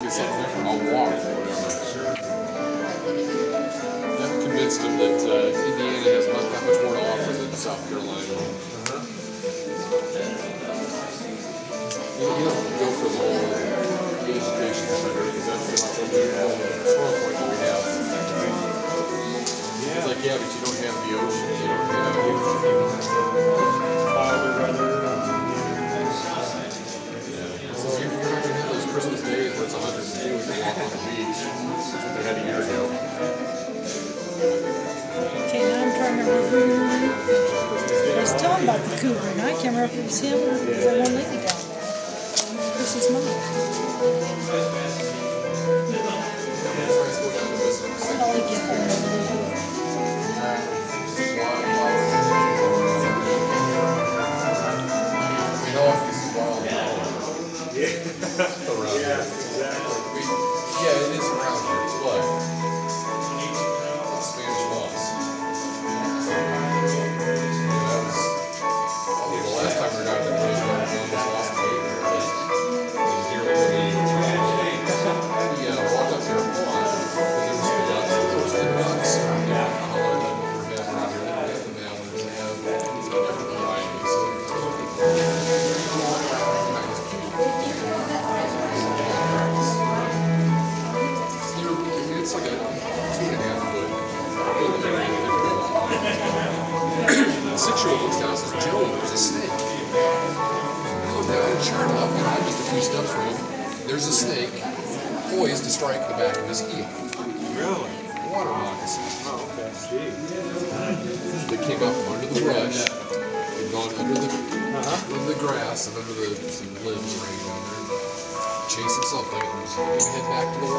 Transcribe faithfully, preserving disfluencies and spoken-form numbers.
I'll walk or whatever. I'm convinced him that uh, Indiana has not that much more to offer than South Carolina. Uh-huh. You know, you go for the whole education center because that's what I'm doing. It's more important that we have. It's like, yeah, but you don't have the ocean. You don't have the ocean. Probably rather. Christmas Day where it's one hundred degrees and they walk on the beach. That's what they had a year ago. Okay, now I'm trying to remember. I was telling about the cougar, and I can't remember if it was him or the one lady down there. This is mine. That's all I get. Yeah. Yeah, exactly. We, yeah, it is around here. It's what? Spanish moss. Yeah, the last time we were down there, we almost lost the eight or eight. Yeah, I walked up here and watched because there was the ducks. There was the ducks. Yeah, holler that we have around here. We have the mountains. We have different varieties. The six-year-old looks down and says, Joe, there's a snake. I look down and sure enough, and I'm just a few steps from him, there's a snake poised to strike the back of his heel. Really? Water moccasins. Oh, that's deep. They came up from under the brush, they'd gone under the, uh-huh. under the grass and under the some limbs laying down there, chasing something, and head back to the water.